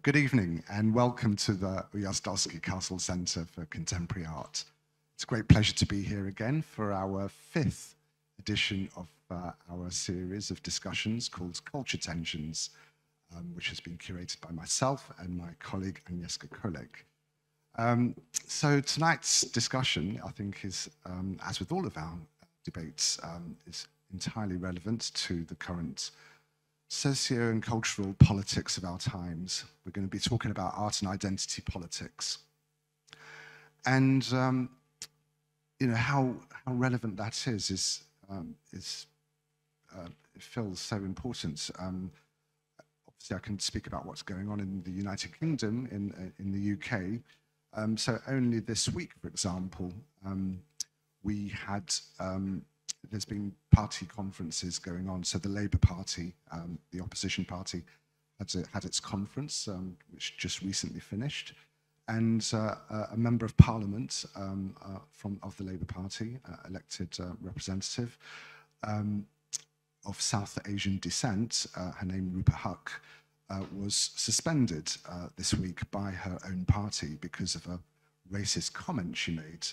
Good evening and welcome to the Ujazdowski Castle Centre for Contemporary Art. It's a great pleasure to be here again for our fifth edition of our series of discussions called Culture Tensions, which has been curated by myself and my colleague Agnieszka Kolek. So tonight's discussion, I think, is, as with all of our debates, is entirely relevant to the current socio and cultural politics of our times. We're going to be talking about art and identity politics, and you know how relevant that is it feels so important. Obviously, I can speak about what's going on in the United Kingdom, in the UK. So only this week, for example, we had. There's been party conferences going on. So the Labour Party, the opposition party, had its conference, which just recently finished. And a member of Parliament of the Labour Party, elected representative of South Asian descent, her name Rupa Huck, was suspended this week by her own party because of a racist comment she made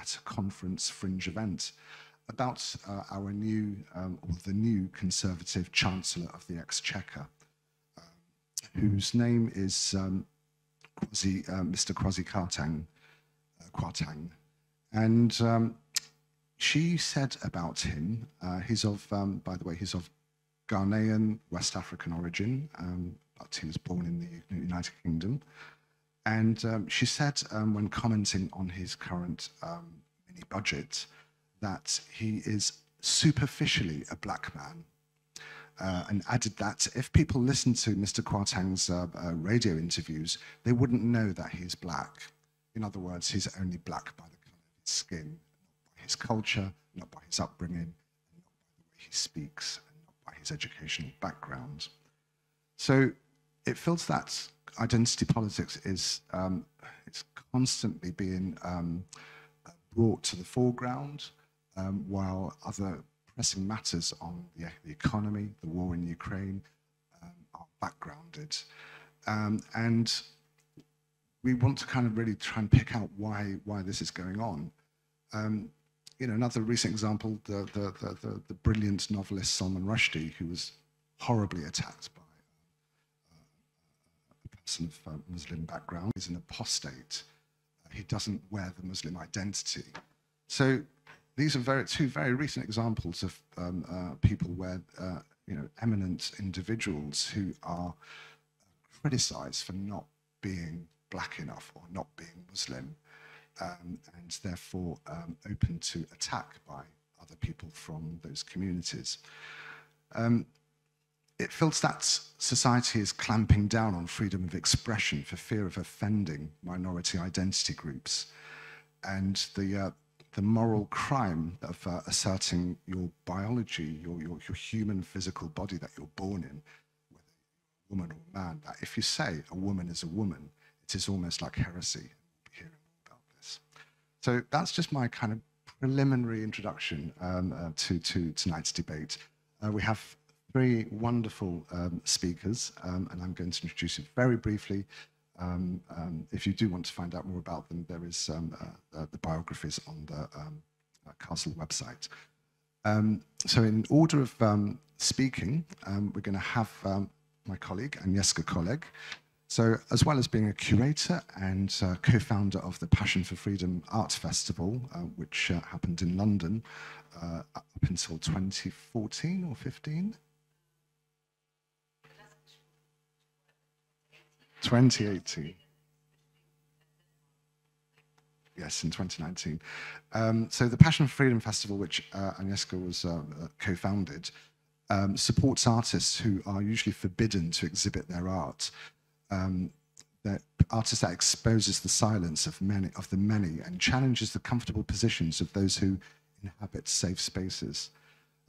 at a conference fringe event about our new, or the new Conservative Chancellor of the Exchequer, whose name is Mr. Kwasi Kwarteng. And she said about him, he's of, by the way, he's of Ghanaian, West African origin, but he was born in the United Kingdom. And she said, when commenting on his current mini-budget, that he is superficially a black man, and added that if people listen to Mr. Kwarteng's radio interviews, they wouldn't know that he's black. In other words, he's only black by the colour of his skin, not by his culture, not by his upbringing, not by the way he speaks, and not by his educational background. So it feels that identity politics is it's constantly being brought to the foreground, while other pressing matters on the economy, the war in Ukraine, are backgrounded. And we want to kind of really try and pick out why this is going on. You know, another recent example, the brilliant novelist Salman Rushdie, who was horribly attacked by a person of Muslim background, is an apostate. He doesn't wear the Muslim identity. So these are two very recent examples of people where you know, eminent individuals who are criticised for not being black enough or not being Muslim, and therefore open to attack by other people from those communities. It feels that society is clamping down on freedom of expression for fear of offending minority identity groups, and the moral crime of asserting your biology, your human physical body that you're born in, whether you're a woman or a man, that if you say a woman is a woman, it is almost like heresy. We'll be hearing about this. So that's just my kind of preliminary introduction to tonight's debate. We have three wonderful speakers, and I'm going to introduce you very briefly. If you do want to find out more about them, there is the biographies on the Castle website. So in order of speaking, we're going to have my colleague, Agnieszka Kolek. So as well as being a curator and co-founder of the Passion for Freedom Art Festival, which happened in London up until 2014 or 15? 2018. Yes, in 2019. So the Passion for Freedom Festival, which Agnieszka was co-founded, supports artists who are usually forbidden to exhibit their art. That artist that exposes the silence of the many and challenges the comfortable positions of those who inhabit safe spaces.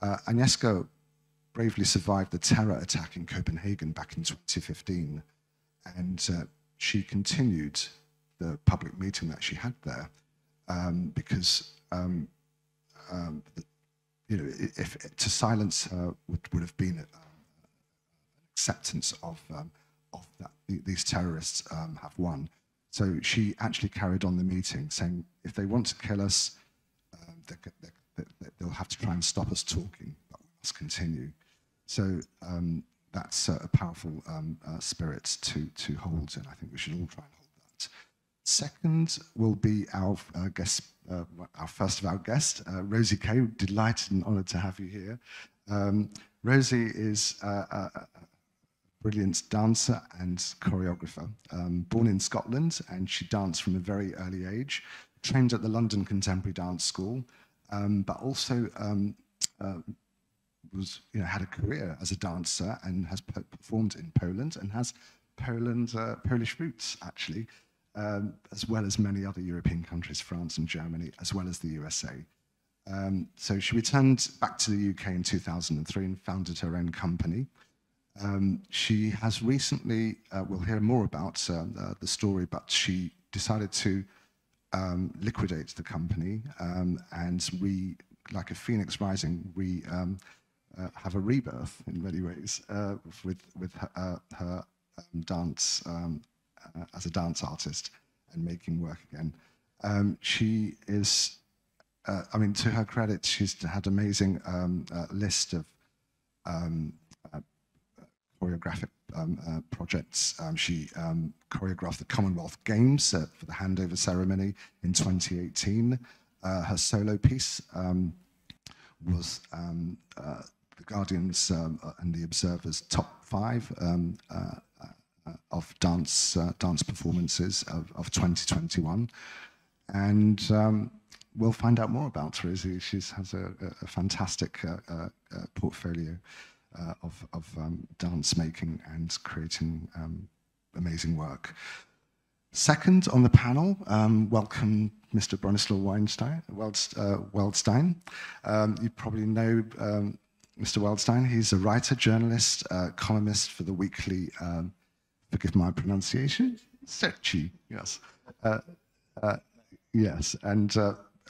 Agnieszka bravely survived the terror attack in Copenhagen back in 2015. And she continued the public meeting that she had there because you know, if to silence her would have been an acceptance of off that these terrorists have won. So she actually carried on the meeting, saying, if they want to kill us, they'll have to try and stop us talking, but we must continue. So that's a powerful spirit to hold, and I think we should all try and hold that. Second will be our first of our guests, Rosie Kay. Delighted and honoured to have you here. Rosie is a brilliant dancer and choreographer, born in Scotland, and she danced from a very early age, trained at the London Contemporary Dance School, but also had a career as a dancer and has performed in Poland and has Polish roots, actually, as well as many other European countries, France and Germany, as well as the USA. So she returned back to the UK in 2003 and founded her own company. She has recently, we'll hear more about the story, but she decided to liquidate the company and we, like a phoenix rising, we have a rebirth in many ways with her dance as a dance artist and making work again. She is, I mean, to her credit, she's had an amazing list of choreographic projects. She choreographed the Commonwealth Games for the handover ceremony in 2018. Her solo piece was The Guardian's and The Observer's top 5 of dance performances of 2021. And we'll find out more about her. She has a fantastic portfolio of dance making and creating amazing work. Second on the panel, welcome Mr. Bronisław Wildstein. You probably know Mr. Wildstein. He's a writer, journalist, columnist for the weekly, forgive my pronunciation, Serci, yes. Yes, and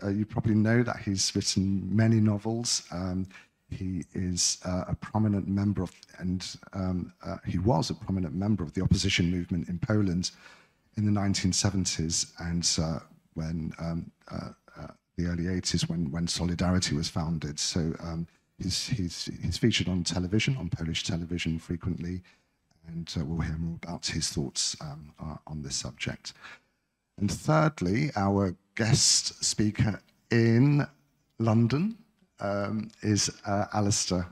you probably know that he's written many novels. He is a prominent member of, and he was a prominent member of the opposition movement in Poland in the 1970s, and when the early 80s, when Solidarity was founded. So he's featured on television, on Polish television frequently, and we'll hear more about his thoughts on this subject. And thirdly, our guest speaker in London is Alistair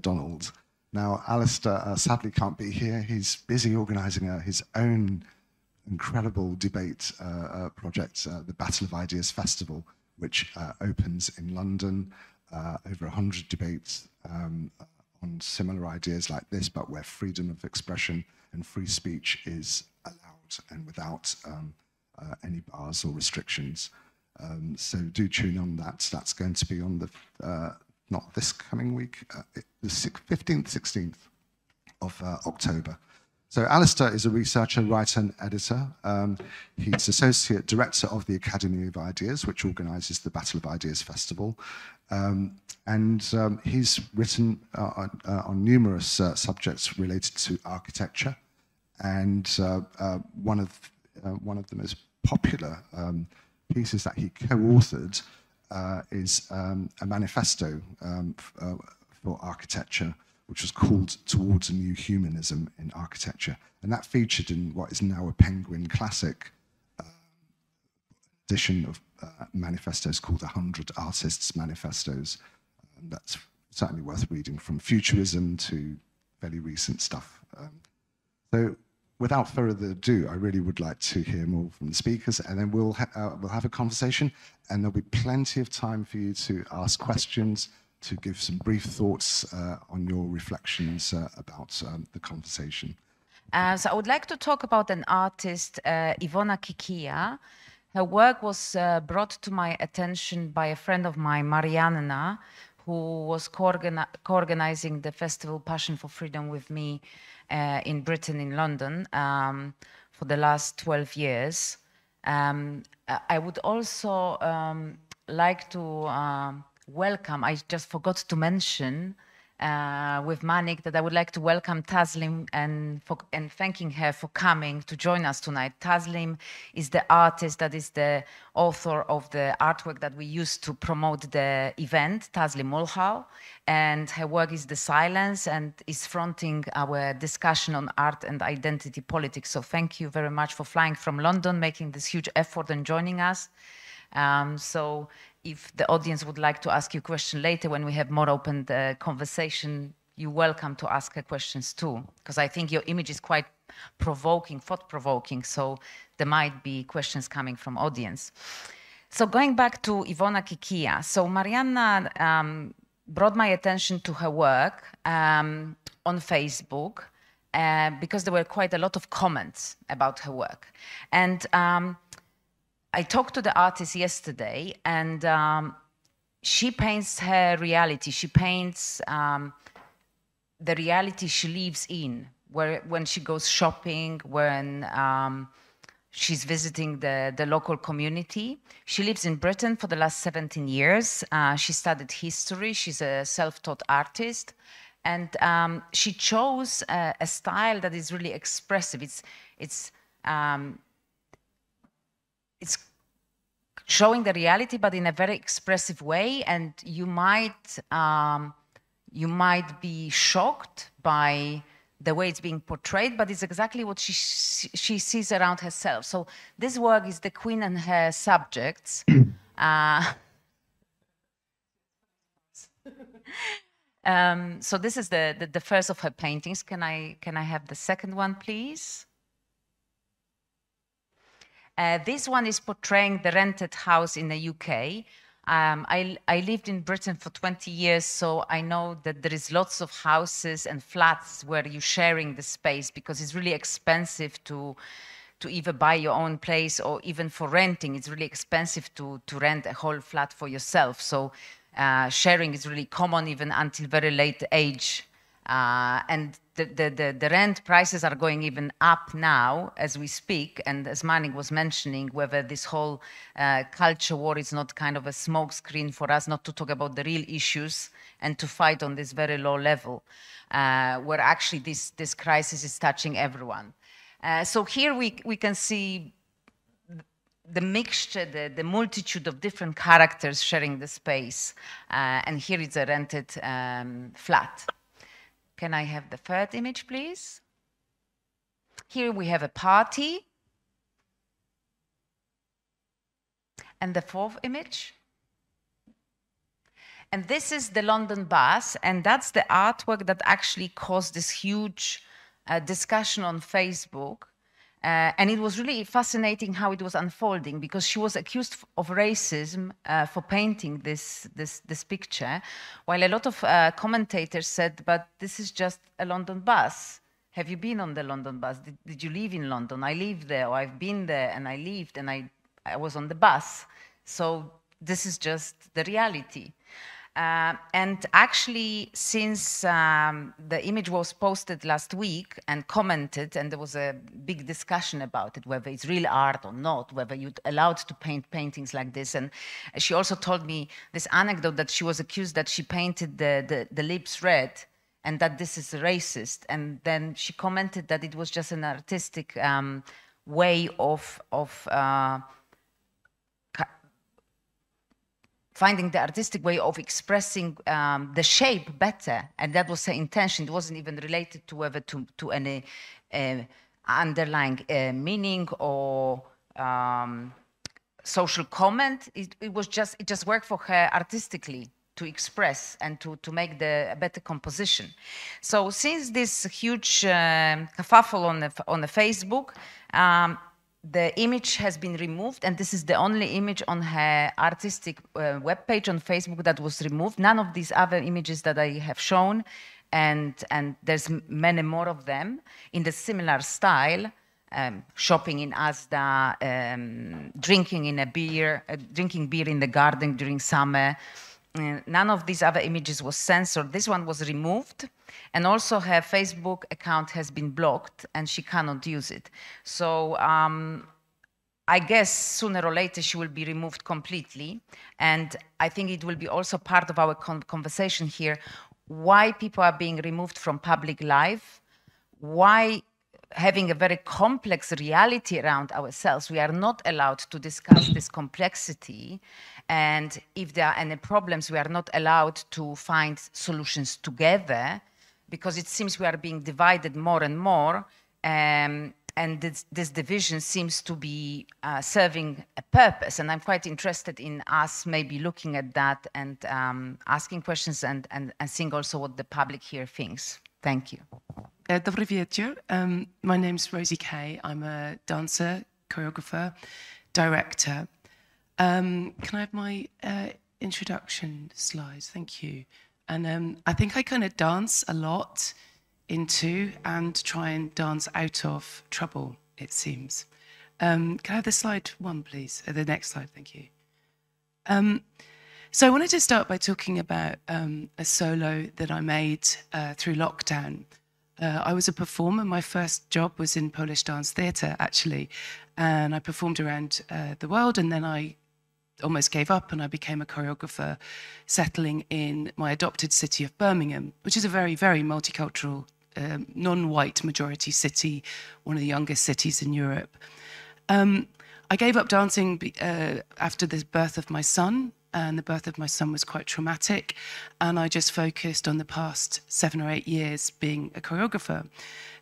Donald. Now, Alistair sadly can't be here. He's busy organising his own incredible debate project, the Battle of Ideas Festival, which opens in London. Over 100 debates on similar ideas like this, but where freedom of expression and free speech is allowed and without any bars or restrictions. So do tune on that. That's going to be on the, not this coming week, the 15th, 16th of October. So Alistair is a researcher, writer and editor. He's Associate Director of the Academy of Ideas, which organises the Battle of Ideas Festival. He's written on numerous subjects related to architecture. And one of the most popular pieces that he co-authored is a manifesto for architecture, which was called Towards a New Humanism in Architecture. And that featured in what is now a Penguin classic edition of manifestos called A Hundred Artists' Manifestos. And that's certainly worth reading, from futurism to fairly recent stuff. So without further ado, I really would like to hear more from the speakers, and then we'll have a conversation, and there'll be plenty of time for you to ask questions, to give some brief thoughts on your reflections about the conversation. So I would like to talk about an artist, Ivona Kikia. Her work was brought to my attention by a friend of mine, Marianna, who was co-organizing the festival Passion for Freedom with me in Britain, in London, for the last 12 years. I would also like to welcome, I just forgot to mention, with Manik, that I would like to welcome Taslim and thanking her for coming to join us tonight. Taslim is the artist that is the author of the artwork that we used to promote the event, Taslim Mulhall, and her work is The Silence and is fronting our discussion on art and identity politics. So thank you very much for flying from London, making this huge effort and joining us. So if the audience would like to ask you a question later when we have more open conversation, you're welcome to ask her questions too, because I think your image is quite provoking, thought-provoking, so there might be questions coming from audience. So going back to Ivona Kikia, so Marianna brought my attention to her work on Facebook because there were quite a lot of comments about her work. And I talked to the artist yesterday, and she paints her reality. She paints the reality she lives in, where when she goes shopping, when she's visiting the local community. She lives in Britain for the last 17 years. She studied history. She's a self-taught artist. And she chose a style that is really expressive. It's showing the reality, but in a very expressive way, and you might be shocked by the way it's being portrayed, but it's exactly what she sees around herself. So this work is The Queen and Her Subjects. So this is the first of her paintings. Can I have the second one, please? This one is portraying the rented house in the UK. I lived in Britain for 20 years, so I know that there is lots of houses and flats where you're sharing the space, because it's really expensive to either buy your own place, or even for renting, it's really expensive to rent a whole flat for yourself. So sharing is really common even until very late age. And the rent prices are going even up now as we speak, and as Manik was mentioning, whether this whole culture war is not kind of a smokescreen for us not to talk about the real issues and to fight on this very low level, where actually this crisis is touching everyone. So here we can see the mixture, the multitude of different characters sharing the space, and here it's a rented flat. Can I have the third image, please? Here we have a party. And the fourth image. And this is the London bus, and that's the artwork that actually caused this huge discussion on Facebook. And it was really fascinating how it was unfolding, because she was accused of racism for painting this picture, while a lot of commentators said, but this is just a London bus. Have you been on the London bus? Did you live in London? I live there, or I've been there and I lived and I was on the bus. So this is just the reality. And actually, since the image was posted last week and commented, and there was a big discussion about it, whether it's real art or not, whether you're allowed to paint paintings like this. And she also told me this anecdote that she was accused that she painted the lips red and that this is racist. And then she commented that it was just an artistic way of finding the artistic way of expressing the shape better, and that was her intention. It wasn't even related to whether to any underlying meaning or social comment. It was just, it just worked for her artistically to express and to make a better composition. So since this huge kerfuffle on the Facebook, the image has been removed, and this is the only image on her artistic webpage on Facebook that was removed. None of these other images that I have shown, and there's many more of them in the similar style, shopping in Asda, drinking beer in the garden during summer. None of these other images was censored. This one was removed, and also her Facebook account has been blocked and she cannot use it. So I guess sooner or later she will be removed completely. And I think it will be also part of our conversation here, why people are being removed from public life, why having a very complex reality around ourselves, we are not allowed to discuss this complexity. And if there are any problems, we are not allowed to find solutions together, because it seems we are being divided more and more. And this division seems to be serving a purpose. And I'm quite interested in us maybe looking at that and asking questions and seeing also what the public here thinks. Thank you. Dobry wieczór. My name's Rosie Kay. I'm a dancer, choreographer, director. Can I have my introduction slides? Thank you. And I think I kind of dance a lot into and try and dance out of trouble, it seems. Can I have the slide one, please? The next slide, thank you. So I wanted to start by talking about a solo that I made through lockdown. I was a performer. My first job was in Polish dance theatre, actually, and I performed around the world, and then I almost gave up and I became a choreographer, settling in my adopted city of Birmingham, which is a very, very multicultural, non-white majority city, one of the youngest cities in Europe. I gave up dancing after the birth of my son, and the birth of my son was quite traumatic, and I just focused on the past 7 or 8 years being a choreographer.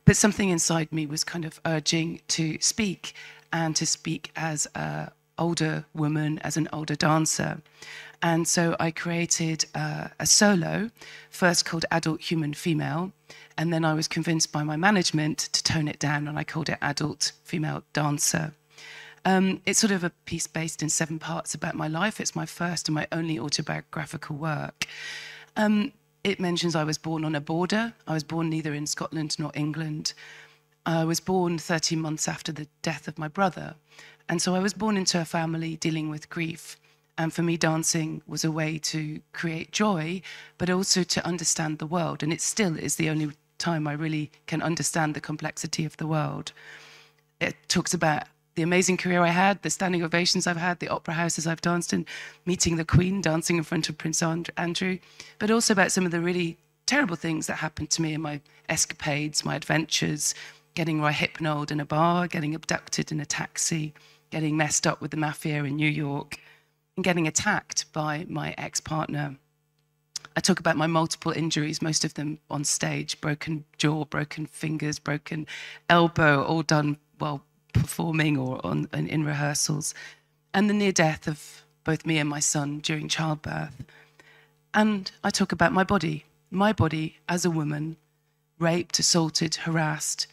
But something inside me was kind of urging to speak, and to speak as an older woman, as an older dancer. And so I created a solo, first called Adult Human Female, and then I was convinced by my management to tone it down, and I called it Adult Female Dancer. It's sort of a piece based in 7 parts about my life. It's my first and my only autobiographical work. It mentions I was born on a border. I was born neither in Scotland nor England. I was born 13 months after the death of my brother. And so I was born into a family dealing with grief. And for me, dancing was a way to create joy, but also to understand the world. And it still is the only time I really can understand the complexity of the world. It talks about the amazing career I had, the standing ovations I've had, the opera houses I've danced in, meeting the Queen, dancing in front of Prince Andrew, but also about some of the really terrible things that happened to me in my escapades, my adventures, getting rehypnoled in a bar, getting abducted in a taxi, getting messed up with the mafia in New York, and getting attacked by my ex-partner. I talk about my multiple injuries, most of them on stage, broken jaw, broken fingers, broken elbow, all done while performing or in rehearsals, and the near death of both me and my son during childbirth. And I talk about my body as a woman, raped, assaulted, harassed,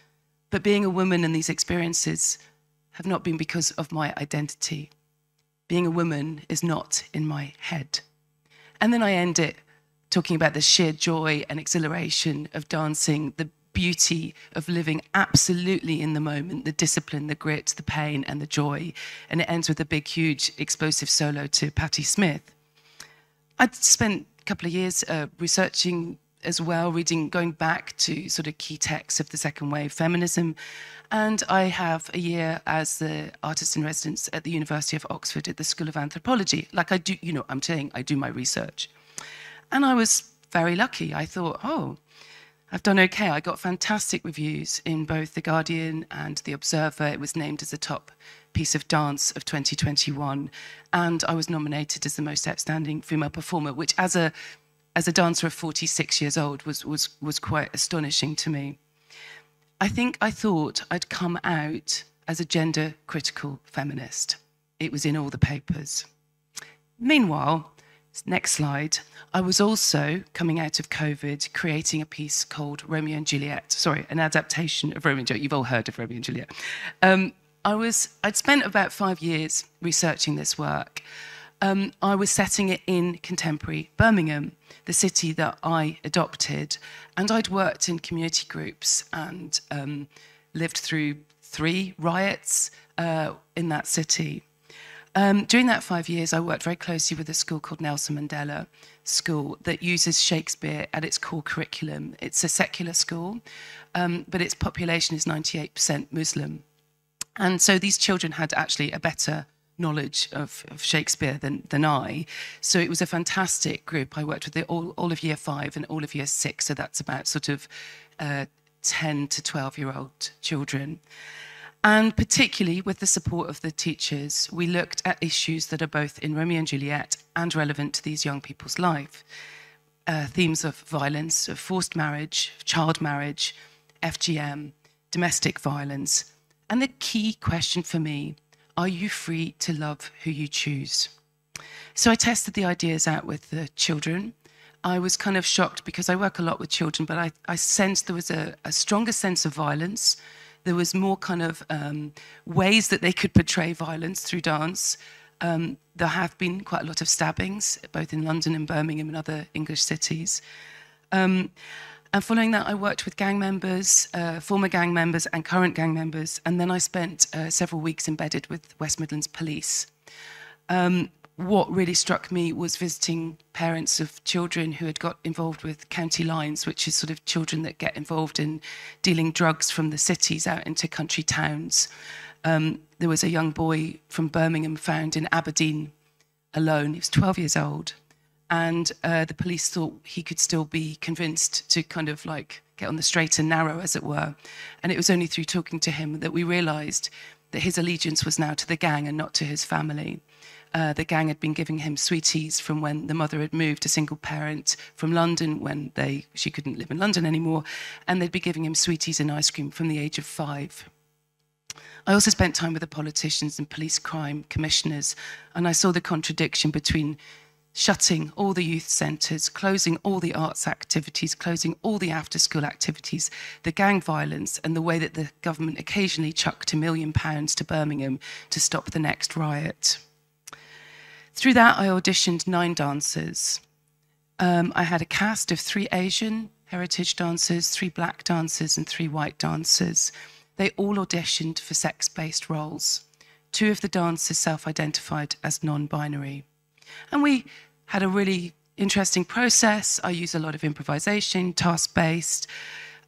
but being a woman and these experiences have not been because of my identity. Being a woman is not in my head. And then I end it talking about the sheer joy and exhilaration of dancing, the beauty of living absolutely in the moment, the discipline, the grit, the pain, and the joy. And it ends with a big, huge, explosive solo to Patti Smith. I'd spent a couple of years researching as well, going back to sort of key texts of the second wave feminism. And I have a year as the artist in residence at the University of Oxford at the School of Anthropology. Like I do, you know, I'm saying I do my research. And I was very lucky. I thought, oh, I've done okay. I got fantastic reviews in both The Guardian and The Observer. It was named as the top piece of dance of 2021. And I was nominated as the most outstanding female performer, which as a dancer of 46 years old was quite astonishing to me. I think I thought I'd come out as a gender critical feminist. It was in all the papers. Meanwhile, next slide, I was also, coming out of COVID, creating a piece called Romeo and Juliet, sorry, an adaptation of Romeo and Juliet. You've all heard of Romeo and Juliet. I'd spent about 5 years researching this work. I was setting it in contemporary Birmingham, the city that I adopted, and I'd worked in community groups and lived through 3 riots in that city. During that 5 years, I worked very closely with a school called Nelson Mandela School that uses Shakespeare at its core curriculum. It's a secular school, but its population is 98% Muslim. And so these children had actually a better knowledge of Shakespeare than I. So it was a fantastic group. I worked with it all of year 5 and all of year 6. So that's about sort of 10 to 12-year-old children. And particularly with the support of the teachers, we looked at issues that are both in Romeo and Juliet and relevant to these young people's life. Themes of violence, of forced marriage, child marriage, FGM, domestic violence. And the key question for me, are you free to love who you choose? So I tested the ideas out with the children. I was kind of shocked because I work a lot with children, but I sensed there was a stronger sense of violence. There was more kind of ways that they could portray violence through dance. There have been quite a lot of stabbings, both in London and Birmingham and other English cities. And following that, I worked with gang members, former gang members and current gang members. And then I spent several weeks embedded with West Midlands Police. What really struck me was visiting parents of children who had got involved with county lines, which is sort of children that get involved in dealing drugs from the cities out into country towns. There was a young boy from Birmingham found in Aberdeen alone. He was 12 years old. And the police thought he could still be convinced to kind of like get on the straight and narrow, as it were. And it was only through talking to him that we realised that his allegiance was now to the gang and not to his family. The gang had been giving him sweeties from when the mother had moved, a single parent from London, when she couldn't live in London anymore, and they'd be giving him sweeties and ice cream from the age of 5. I also spent time with the politicians and police crime commissioners, and I saw the contradiction between shutting all the youth centres, closing all the arts activities, closing all the after-school activities, the gang violence, and the way that the government occasionally chucked £1 million to Birmingham to stop the next riot. Through that, I auditioned 9 dancers. I had a cast of 3 Asian heritage dancers, 3 black dancers, and 3 white dancers. They all auditioned for sex-based roles. 2 of the dancers self-identified as non-binary. And we had a really interesting process. I use a lot of improvisation, task-based.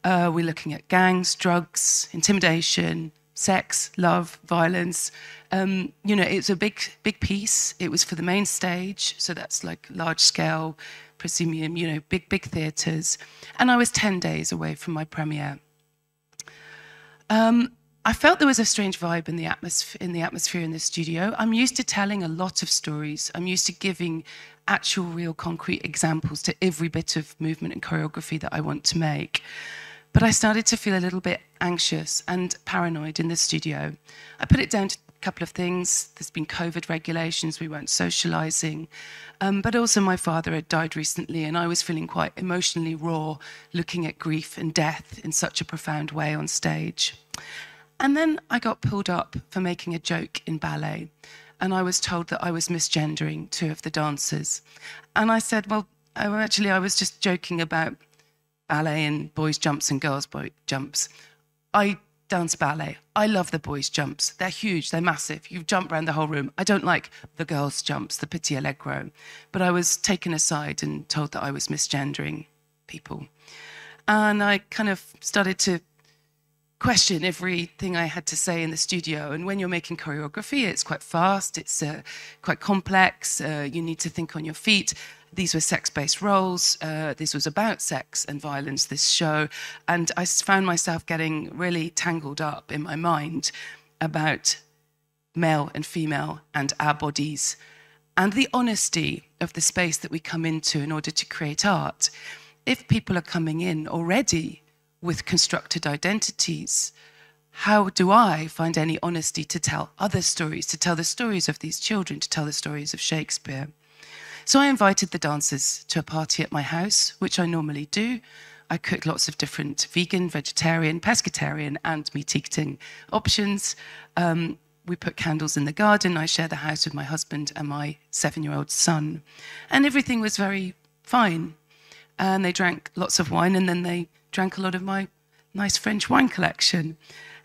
We're looking at gangs, drugs, intimidation, sex, love, violence. You know, it's a big piece. It was for the main stage, so that's like large-scale, proscenium, you know, big theatres. And I was 10 days away from my premiere. I felt there was a strange vibe in the atmosphere in the studio. I'm used to telling a lot of stories. I'm used to giving actual, real, concrete examples to every bit of movement and choreography that I want to make. But I started to feel a little bit anxious and paranoid in the studio. I put it down to a couple of things. There's been COVID regulations. We weren't socialising. But also my father had died recently, and I was feeling quite emotionally raw, looking at grief and death in such a profound way on stage. And then I got pulled up for making a joke in ballet, and I was told that I was misgendering 2 of the dancers. And I said, well, actually, I was just joking about ballet and boys' jumps and girls' jumps. I dance ballet. I love the boys' jumps. They're huge. They're massive. You jump around the whole room. I don't like the girls' jumps, the petit allegro. But I was taken aside and told that I was misgendering people. And I kind of started to question everything I had to say in the studio. And when you're making choreography, it's quite fast, it's quite complex, you need to think on your feet. These were sex-based roles, this was about sex and violence, this show. And I found myself getting really tangled up in my mind about male and female and our bodies and the honesty of the space that we come into in order to create art. If people are coming in already with constructed identities, how do I find any honesty to tell other stories, to tell the stories of these children, to tell the stories of Shakespeare? So I invited the dancers to a party at my house, which I normally do. I cook lots of different vegan, vegetarian, pescatarian, and meat-eating options. We put candles in the garden. I share the house with my husband and my 7-year-old son. And everything was very fine. And they drank lots of wine, and then they drank a lot of my nice French wine collection.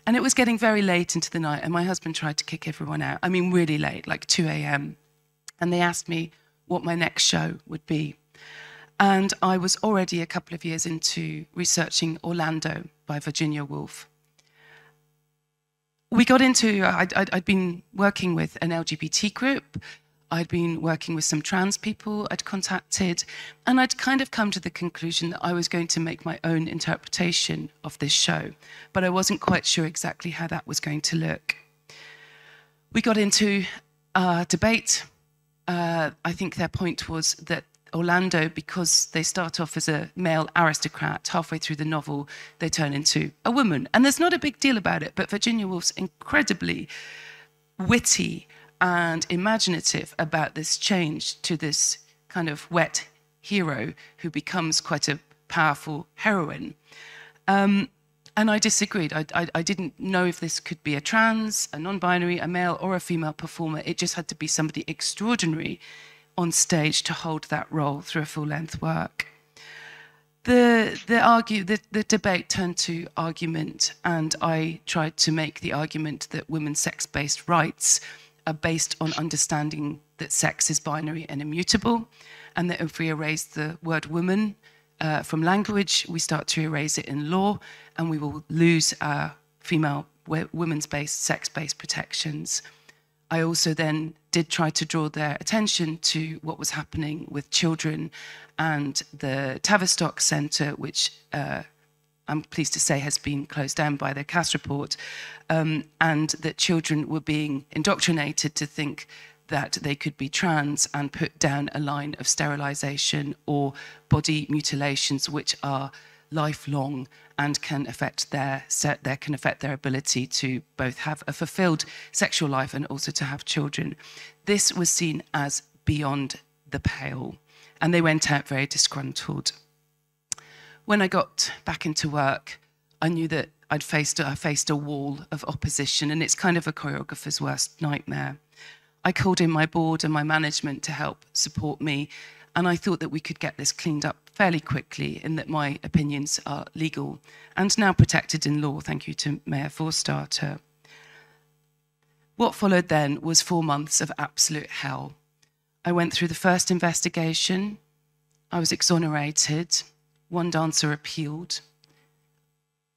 And it was getting very late into the night, and my husband tried to kick everyone out. I mean, really late, like 2 a.m. And they asked me what my next show would be. And I was already a couple of years into researching Orlando by Virginia Woolf. we got into, I'd been working with an LGBT group, I'd been working with some trans people I'd contacted, and I'd kind of come to the conclusion that I was going to make my own interpretation of this show, but I wasn't quite sure exactly how that was going to look. We got into a debate. I think their point was that Orlando, because they start off as a male aristocrat, halfway through the novel, they turn into a woman. And there's not a big deal about it, but Virginia Woolf's incredibly witty and imaginative about this change to this kind of wet hero who becomes quite a powerful heroine. And I disagreed. I didn't know if this could be a trans, a non-binary, a male or a female performer. It just had to be somebody extraordinary on stage to hold that role through a full-length work. The debate turned to argument, and I tried to make the argument that women's sex-based rights are based on understanding that sex is binary and immutable, and that if we erase the word woman from language, we start to erase it in law, and we will lose our female, women's-based, sex-based protections. I also then did try to draw their attention to what was happening with children and the Tavistock Centre, which I'm pleased to say has been closed down by the Cass report, and that children were being indoctrinated to think that they could be trans and put down a line of sterilisation or body mutilations, which are lifelong and can affect their ability to both have a fulfilled sexual life and also to have children. This was seen as beyond the pale, and they went out very disgruntled. When I got back into work, I knew that I faced a wall of opposition, and it's kind of a choreographer's worst nightmare. I called in my board and my management to help support me, and I thought that we could get this cleaned up fairly quickly, in that my opinions are legal and now protected in law, thank you to Mayor Forstarter. What followed then was 4 months of absolute hell. I went through the first investigation. I was exonerated. One dancer appealed.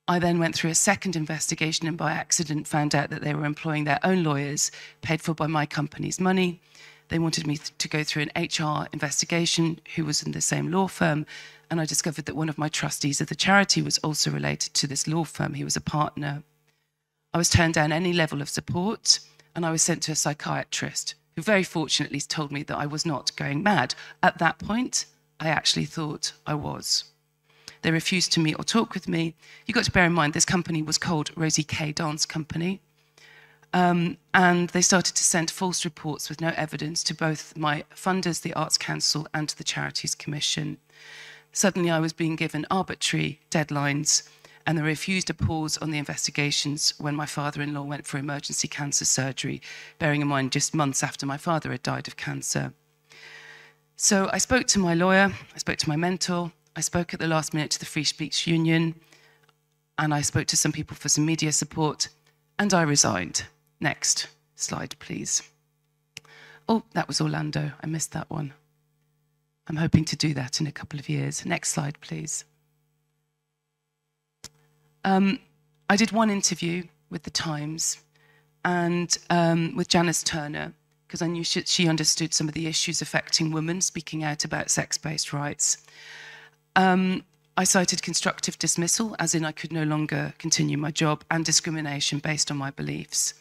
I then went through a second investigation and by accident found out that they were employing their own lawyers, paid for by my company's money. They wanted me to go through an HR investigation who was in the same law firm, and I discovered that one of my trustees of the charity was also related to this law firm. He was a partner. I was turned down any level of support, and I was sent to a psychiatrist who very fortunately told me that I was not going mad. At that point, I actually thought I was. They refused to meet or talk with me. You've got to bear in mind this company was called Rosie Kay Dance Company. And they started to send false reports with no evidence to both my funders, the Arts Council, and to the Charities Commission. Suddenly I was being given arbitrary deadlines, and they refused a pause on the investigations when my father-in-law went for emergency cancer surgery, bearing in mind just months after my father had died of cancer. So I spoke to my lawyer, I spoke to my mentor, I spoke at the last minute to the Free Speech Union, and I spoke to some people for some media support, and I resigned. Next slide, please. Oh, that was Orlando. I missed that one. I'm hoping to do that in a couple of years. Next slide, please. I did one interview with the Times and with Janice Turner, because I knew she understood some of the issues affecting women speaking out about sex-based rights. I cited constructive dismissal, as in I could no longer continue my job, and discrimination based on my beliefs.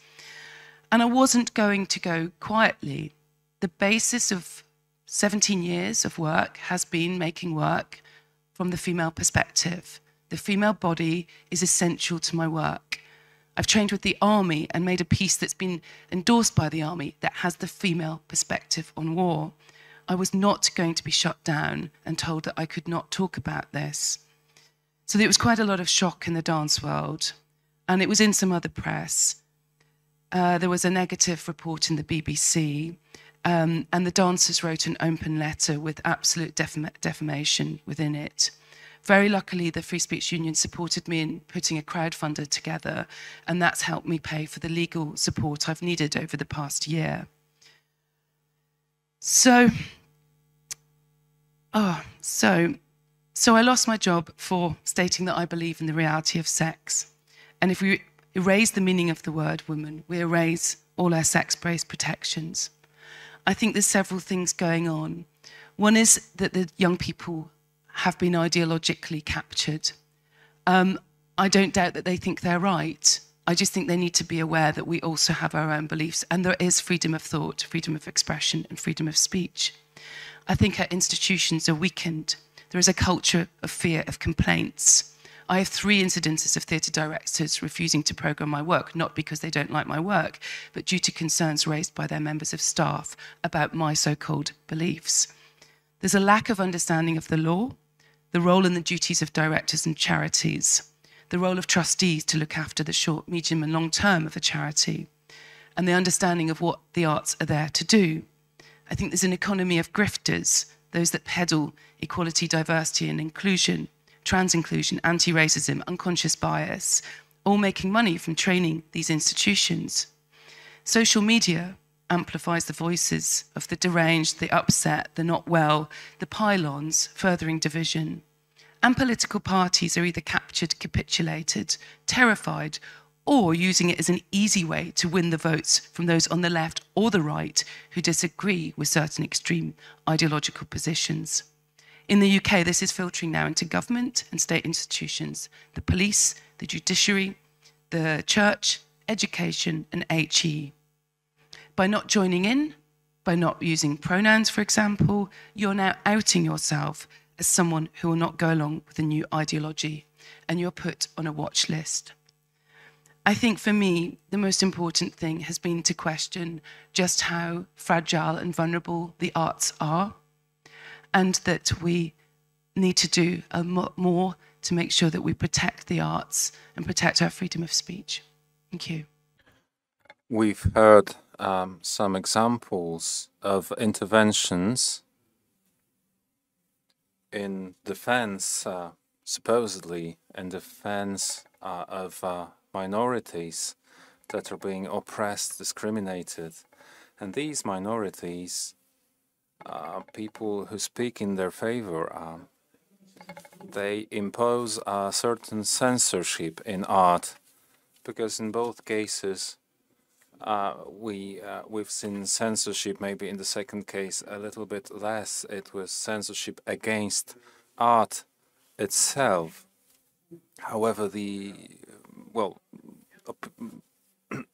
And I wasn't going to go quietly. The basis of 17 years of work has been making work from the female perspective. The female body is essential to my work. I've trained with the army and made a piece that's been endorsed by the army that has the female perspective on war. I was not going to be shut down and told that I could not talk about this. So there was quite a lot of shock in the dance world, and it was in some other press. There was a negative report in the BBC, and the dancers wrote an open letter with absolute defamation within it. Very luckily, the Free Speech Union supported me in putting a crowdfunder together, and that's helped me pay for the legal support I've needed over the past year. So I lost my job for stating that I believe in the reality of sex. And if we erase the meaning of the word woman. We erase all our sex-based protections. I think there's several things going on. One is that the young people have been ideologically captured. I don't doubt that they think they're right. I just think they need to be aware that we also have our own beliefs, and there is freedom of thought, freedom of expression, and freedom of speech. I think our institutions are weakened. There is a culture of fear, of complaints. I have 3 incidences of theatre directors refusing to programme my work, not because they don't like my work, but due to concerns raised by their members of staff about my so-called beliefs. There's a lack of understanding of the law, the role and the duties of directors and charities, the role of trustees to look after the short, medium and long term of a charity, and the understanding of what the arts are there to do. I think there's an economy of grifters, those that peddle equality, diversity and inclusion, trans inclusion, anti-racism, unconscious bias, all making money from training these institutions. Social media amplifies the voices of the deranged, the upset, the not well, the pylons, furthering division. And political parties are either captured, capitulated, terrified, or using it as an easy way to win the votes from those on the left or the right who disagree with certain extreme ideological positions. In the UK, this is filtering now into government and state institutions, the police, the judiciary, the church, education, and HE. By not joining in, by not using pronouns, for example, you're now outing yourself as someone who will not go along with the new ideology, and you're put on a watch list. I think for me, the most important thing has been to question just how fragile and vulnerable the arts are, and that we need to do a lot more to make sure that we protect the arts and protect our freedom of speech. Thank you. We've heard some examples of interventions in defense, supposedly in defense of minorities that are being oppressed, discriminated. And these minorities, people who speak in their favor, they impose a certain censorship in art, because in both cases we've seen censorship. Maybe in the second case a little bit less. It was censorship against art itself. However, the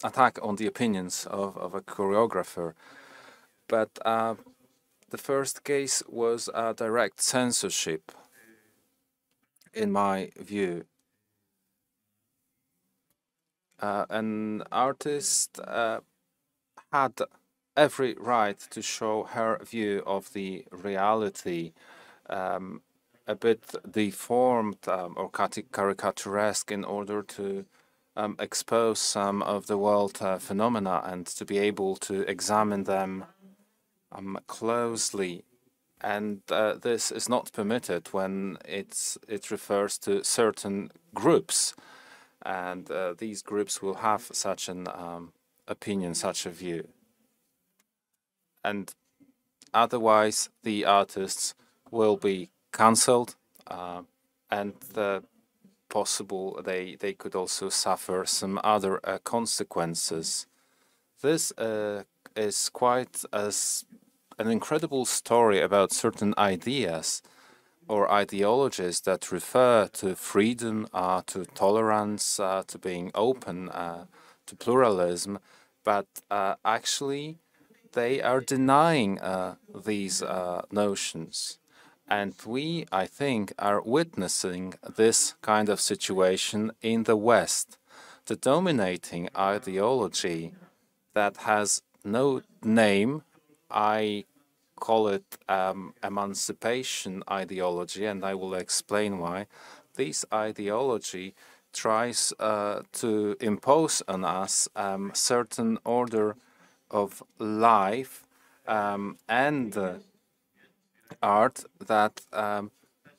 attack on the opinions of a choreographer. But the first case was a direct censorship, in my view. An artist had every right to show her view of the reality, a bit deformed or caricaturesque, in order to expose some of the world phenomena and to be able to examine them closely. And this is not permitted when it refers to certain groups. And these groups will have such an opinion, such a view. And otherwise, the artists will be cancelled, and they could also suffer some other consequences. This is quite an incredible story about certain ideas or ideologies that refer to freedom, to tolerance, to being open, to pluralism, but actually they are denying these notions. And we, I think, are witnessing this kind of situation in the West. The dominating ideology that has no name, I call it emancipation ideology, and I will explain why. This ideology tries to impose on us a certain order of life and art that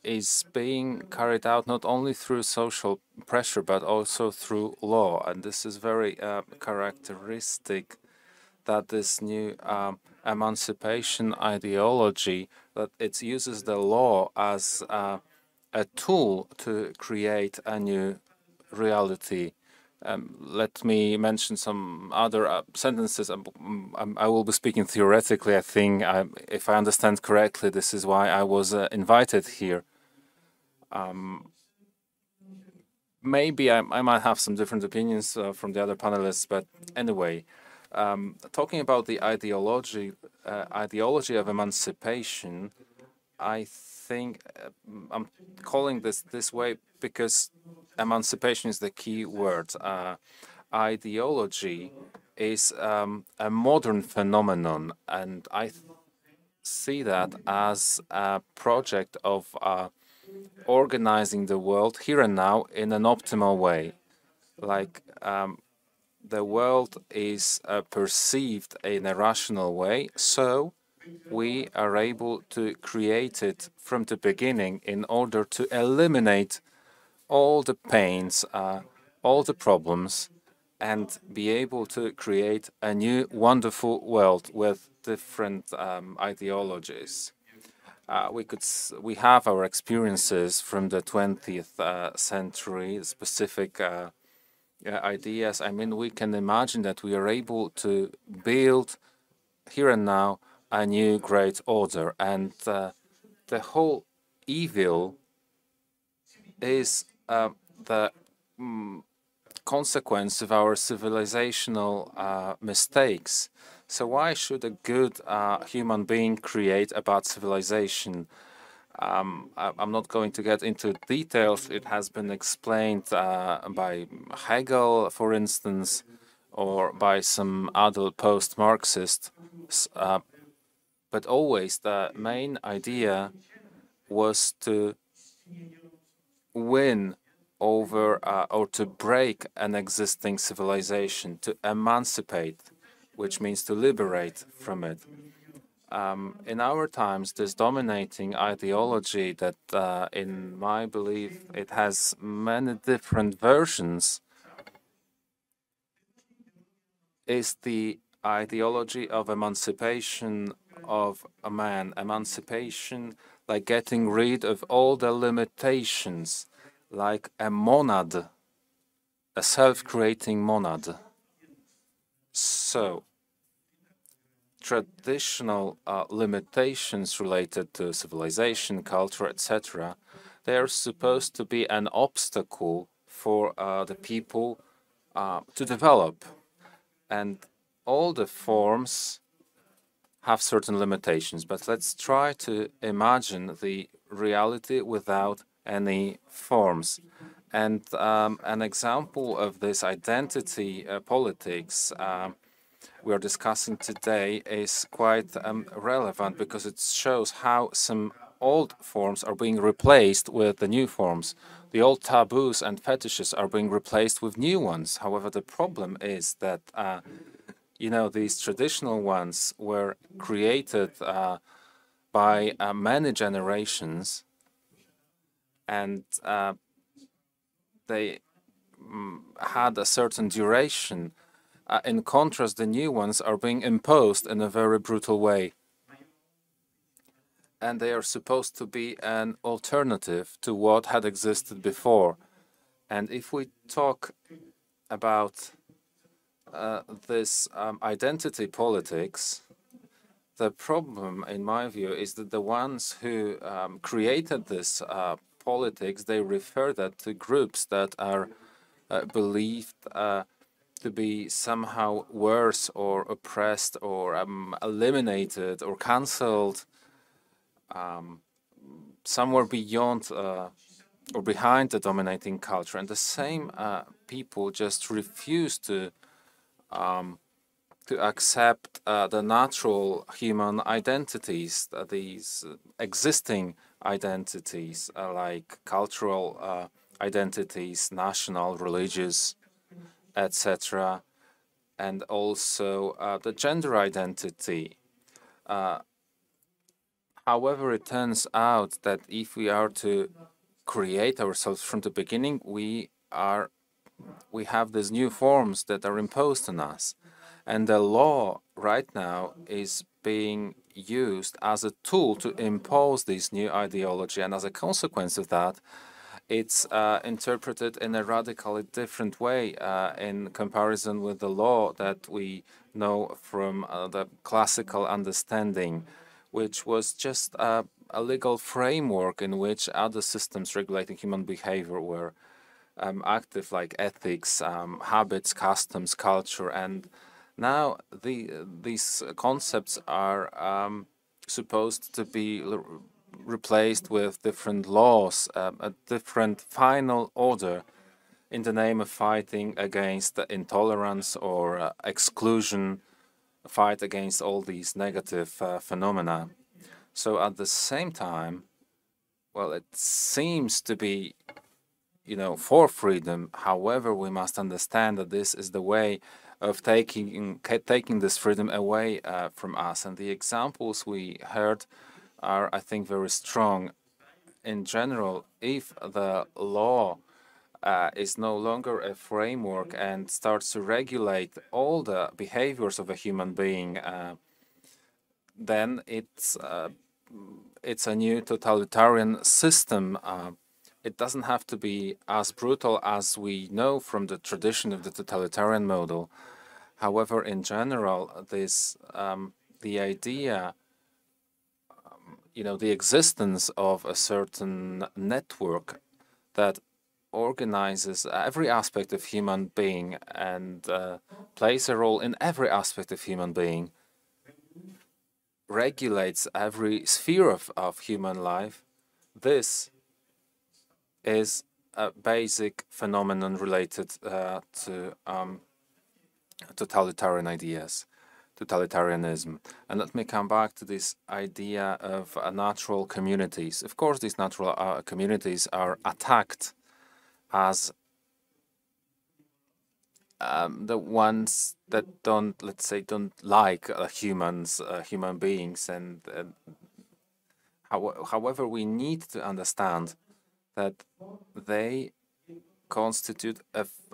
is being carried out not only through social pressure, but also through law. And this is very characteristic, that this new emancipation ideology, that it uses the law as a tool to create a new reality, Let me mention some other sentences. I will be speaking theoretically, I think. If I understand correctly, this is why I was invited here. Maybe I might have some different opinions from the other panelists, but anyway, talking about the ideology of emancipation, I think I'm calling this way because emancipation is the key word. Ideology is a modern phenomenon, and I see that as a project of organizing the world here and now in an optimal way. Like the world is perceived in a rational way, so we are able to create it from the beginning in order to eliminate all the pains, all the problems, and be able to create a new wonderful world with different ideologies. We have our experiences from the 20th century, specific ideas. I mean, we can imagine that we are able to build here and now a new great order, and the whole evil is the consequence of our civilizational mistakes. So why should a good human being create a bad civilization? I'm not going to get into details. It has been explained by Hegel, for instance, or by some other post-Marxists. But always the main idea was to win over or to break an existing civilization, to emancipate, which means to liberate from it. In our times, this dominating ideology that, in my belief, it has many different versions, is the ideology of emancipation of a man. Emancipation, like getting rid of all the limitations, like a monad, a self-creating monad. So, traditional limitations related to civilization, culture, etc., they are supposed to be an obstacle for the people to develop. And all the forms have certain limitations, but let's try to imagine the reality without any forms. And an example of this identity politics we are discussing today is quite relevant, because it shows how some old forms are being replaced with the new forms. The old taboos and fetishes are being replaced with new ones. However, the problem is that you know, these traditional ones were created by many generations, and they had a certain duration. In contrast, the new ones are being imposed in a very brutal way. And they are supposed to be an alternative to what had existed before. And if we talk about this identity politics, the problem, in my view, is that the ones who created this politics, they refer that to groups that are believed to be somehow worse or oppressed or eliminated or cancelled, somewhere beyond or behind the dominating culture. And the same people just refuse to accept the natural human identities, these existing identities, like cultural identities, national, religious, etc., and also the gender identity. However, it turns out that if we are to create ourselves from the beginning, we have these new forms that are imposed on us. And the law right now is being used as a tool to impose this new ideology. And as a consequence of that, it's interpreted in a radically different way in comparison with the law that we know from the classical understanding, which was just a legal framework in which other systems regulating human behavior were active, like ethics, habits, customs, culture. And now these concepts are supposed to be replaced with different laws, a different final order in the name of fighting against intolerance or exclusion, fight against all these negative phenomena. So at the same time, well, it seems to be, you know, for freedom. However, we must understand that this is the way of taking this freedom away from us. And the examples we heard are, I think, very strong. In general, if the law is no longer a framework and starts to regulate all the behaviors of a human being, then it's a new totalitarian system. It doesn't have to be as brutal as we know from the tradition of the totalitarian model. However, in general, this the idea, you know, the existence of a certain network that organizes every aspect of human being and plays a role in every aspect of human being, regulates every sphere of human life. This is a basic phenomenon related to totalitarian ideas, totalitarianism. And let me come back to this idea of natural communities. Of course, these natural communities are attacked as the ones that don't, let's say, don't like human beings. And however, we need to understand that they constitute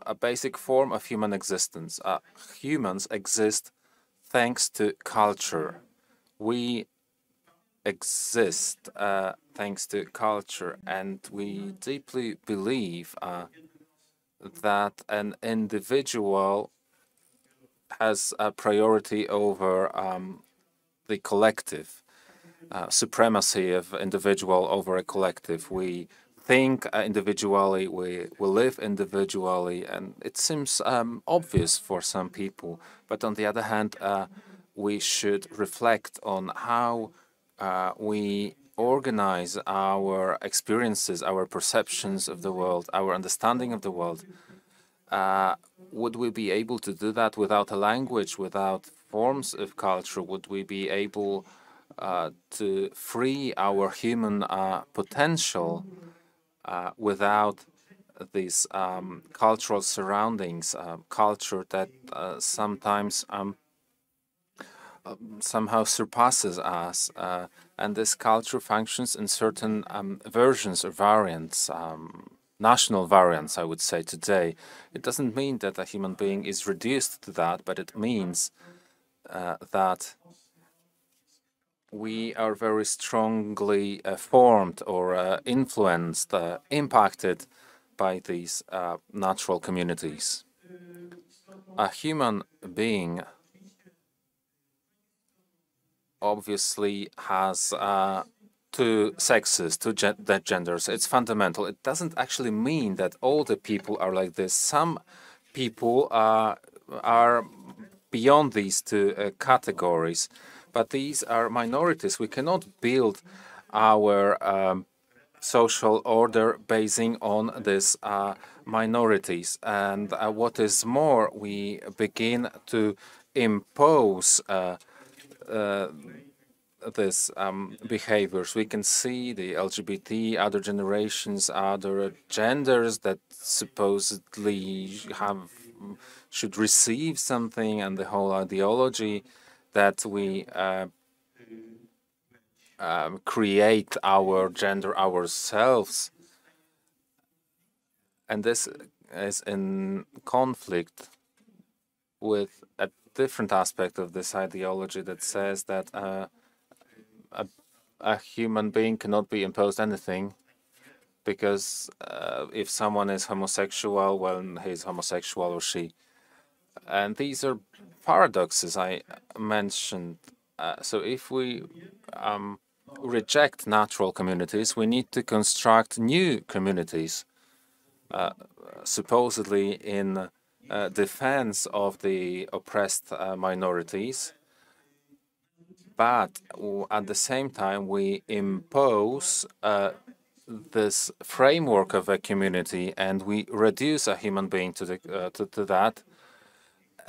a basic form of human existence. Humans exist thanks to culture. We exist thanks to culture, and we deeply believe that an individual has a priority over the collective, supremacy of individual over a collective. We think individually, we live individually, and it seems obvious for some people. But on the other hand, we should reflect on how we organize our experiences, our perceptions of the world, our understanding of the world. Would we be able to do that without a language, without forms of culture? Would we be able to free our human potential without these cultural surroundings, culture that sometimes somehow surpasses us, and this culture functions in certain versions or variants, national variants, I would say today. It doesn't mean that a human being is reduced to that, but it means that we are very strongly formed or influenced, impacted by these natural communities. A human being obviously has two sexes, two genders. It's fundamental. It doesn't actually mean that all the people are like this. Some people are beyond these two categories. But these are minorities. We cannot build our social order basing on these minorities. And what is more, we begin to impose these behaviors. We can see the LGBT, other generations, other genders that supposedly should receive something, and the whole ideology that we create our gender ourselves. And this is in conflict with a different aspect of this ideology that says that a human being cannot be imposed anything because if someone is homosexual, well, he's homosexual or she. And these are paradoxes I mentioned. So if we reject natural communities, we need to construct new communities, supposedly in defense of the oppressed minorities. But at the same time, we impose this framework of a community, and we reduce a human being to, to that.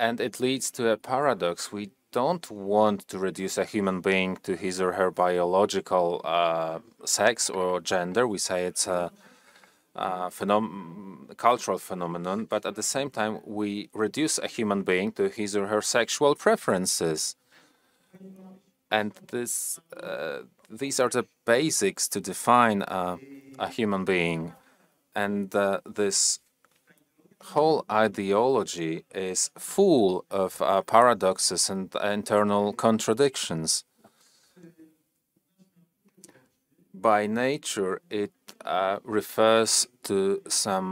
And it leads to a paradox. We don't want to reduce a human being to his or her biological sex or gender. We say it's a cultural phenomenon, but at the same time, we reduce a human being to his or her sexual preferences. And this, these are the basics to define a human being. And this whole ideology is full of paradoxes and internal contradictions. By nature, it refers to some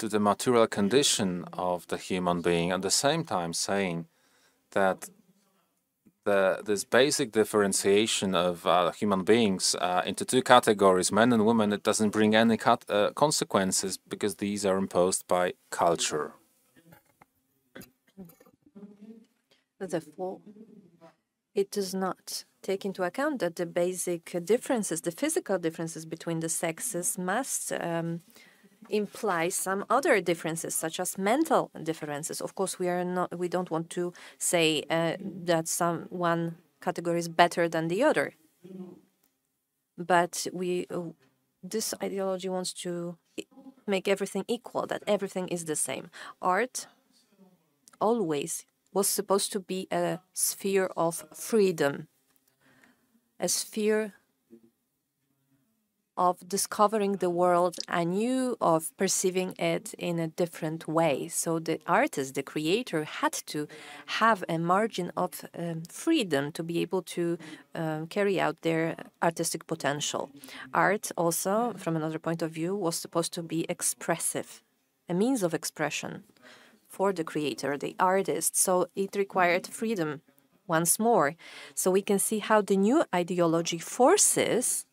to the material condition of the human being, at the same time saying that this basic differentiation of human beings into two categories, men and women, it doesn't bring any consequences because these are imposed by culture. Therefore, it does not take into account that the basic differences, the physical differences between the sexes must imply some other differences, such as mental differences. Of course, we don't want to say that one category is better than the other, but this ideology wants to make everything equal, that everything is the same. Art always was supposed to be a sphere of freedom, a sphere of discovering the world anew, of perceiving it in a different way. So the artist, the creator, had to have a margin of freedom to be able to carry out their artistic potential. Art also, from another point of view, was supposed to be expressive, a means of expression for the creator, the artist. So it required freedom once more. So we can see how the new ideology forces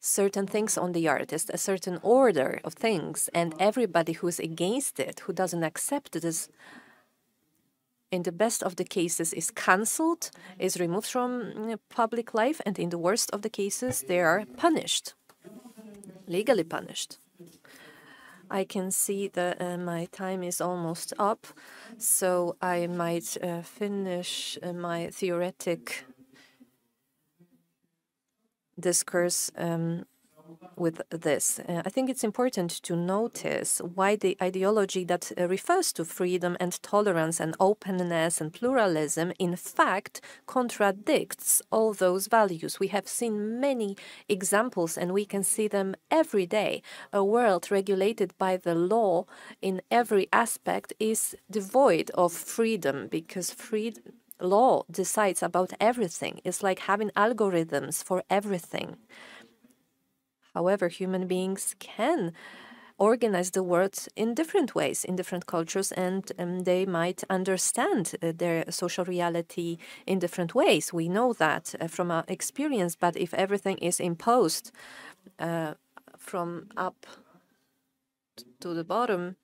certain things on the artist, a certain order of things, and everybody who is against it, who doesn't accept this, in the best of the cases, is cancelled, is removed from public life, and in the worst of the cases, they are punished, legally punished. I can see that my time is almost up, so I might finish my theoretic discourse with this. I think it's important to notice why the ideology that refers to freedom and tolerance and openness and pluralism in fact contradicts all those values. We have seen many examples, and we can see them every day. A world regulated by the law in every aspect is devoid of freedom, because freedom law decides about everything. It's like having algorithms for everything. However, human beings can organize the world in different ways, in different cultures, and they might understand their social reality in different ways. We know that from our experience, but if everything is imposed from up to the bottom,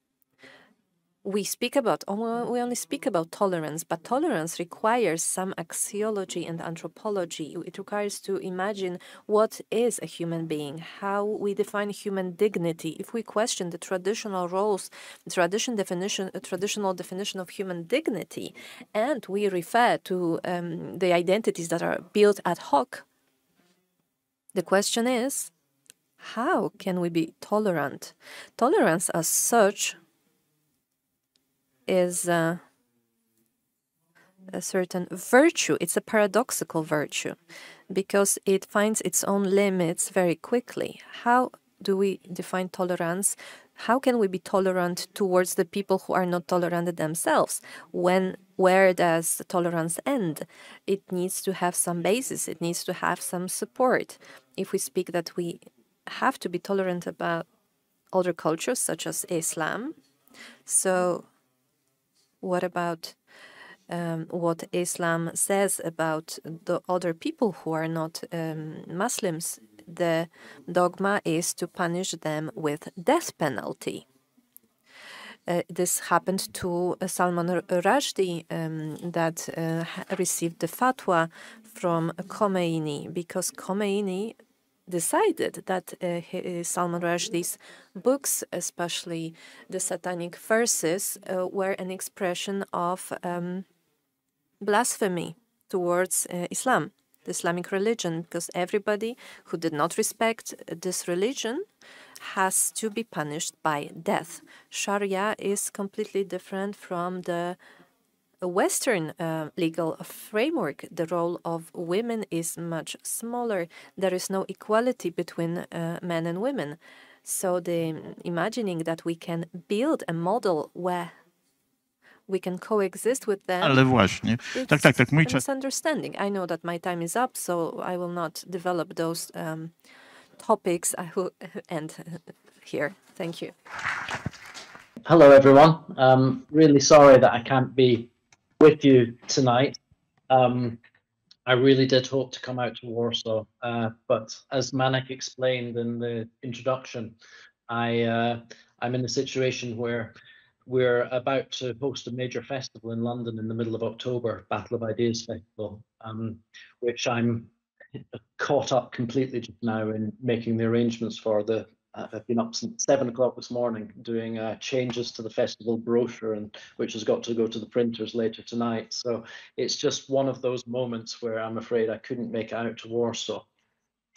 we only speak about tolerance, but tolerance requires some axiology and anthropology. It requires to imagine what is a human being, how we define human dignity. If we question the traditional roles, traditional definition of human dignity, and we refer to the identities that are built ad hoc, the question is, how can we be tolerant? Tolerance as such is a certain virtue. It's a paradoxical virtue because it finds its own limits very quickly. How do we define tolerance? How can we be tolerant towards the people who are not tolerant themselves? Where does tolerance end? It needs to have some basis. It needs to have some support. If we speak that we have to be tolerant about other cultures, such as Islam. So what about what Islam says about the other people who are not Muslims? The dogma is to punish them with death penalty. This happened to Salman Rushdie that received the fatwa from Khomeini, because Khomeini decided that Salman Rushdie's books, especially the Satanic Verses, were an expression of blasphemy towards Islam, the Islamic religion, because everybody who did not respect this religion has to be punished by death. Sharia is completely different from the Western legal framework. The role of women is much smaller. There is no equality between men and women. So the imagining that we can build a model where we can coexist with them. Ale właśnie. Tak, mój czas. Misunderstanding. I know that my time is up, so I will not develop those topics. I will end here. Thank you. Hello, everyone. Really sorry that I can't be with you tonight. I really did hope to come out to Warsaw, but as Manek explained in the introduction, I'm in a situation where we're about to host a major festival in London in the middle of October, Battle of Ideas Festival, which I'm caught up completely just now in making the arrangements for. The I've been up since 7 o'clock this morning doing changes to the festival brochure, and which has got to go to the printers later tonight. So it's just one of those moments where I'm afraid I couldn't make it out to Warsaw.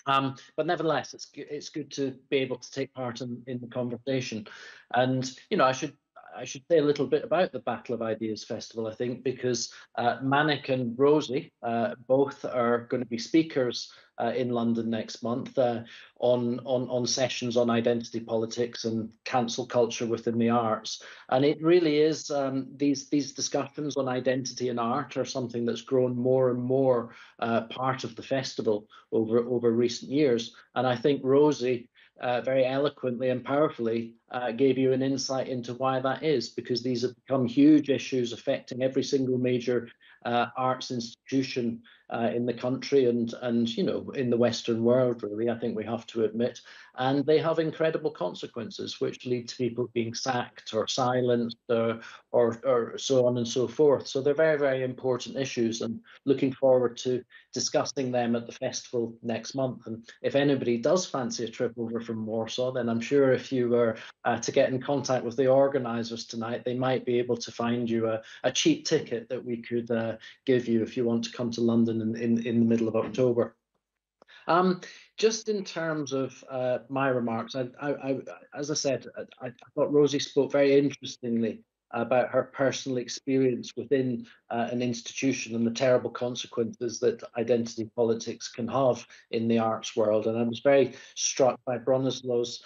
But nevertheless, it's good to be able to take part in the conversation. And, you know, I should say a little bit about the Battle of Ideas Festival, I think, because Manek and Rosie both are going to be speakers in London next month on sessions on identity politics and cancel culture within the arts. And it really is these discussions on identity and art are something that's grown more and more part of the festival over recent years. And I think Rosie very eloquently and powerfully gave you an insight into why that is, because these have become huge issues affecting every single major arts institution in the country and you know, in the Western world, really, I think we have to admit. And they have incredible consequences, which lead to people being sacked or silenced or so on and so forth. So they're very, very important issues, and looking forward to discussing them at the festival next month. And if anybody does fancy a trip over from Warsaw, then I'm sure if you were to get in contact with the organisers tonight, they might be able to find you a cheap ticket that we could give you if you want to come to London in the middle of October. Just in terms of my remarks, as I said, I thought Rosie spoke very interestingly about her personal experience within an institution and the terrible consequences that identity politics can have in the arts world. And I was very struck by Bronislaw's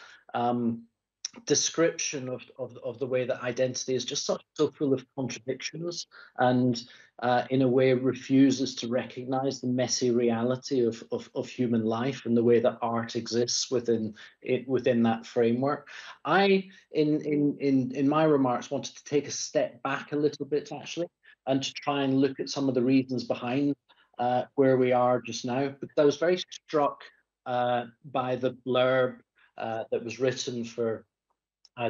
description of the way that identity is just so full of contradictions and in a way refuses to recognize the messy reality of human life and the way that art exists within it, within that framework. I in my remarks wanted to take a step back a little bit actually and to try and look at some of the reasons behind where we are just now, because I was very struck by the blurb that was written for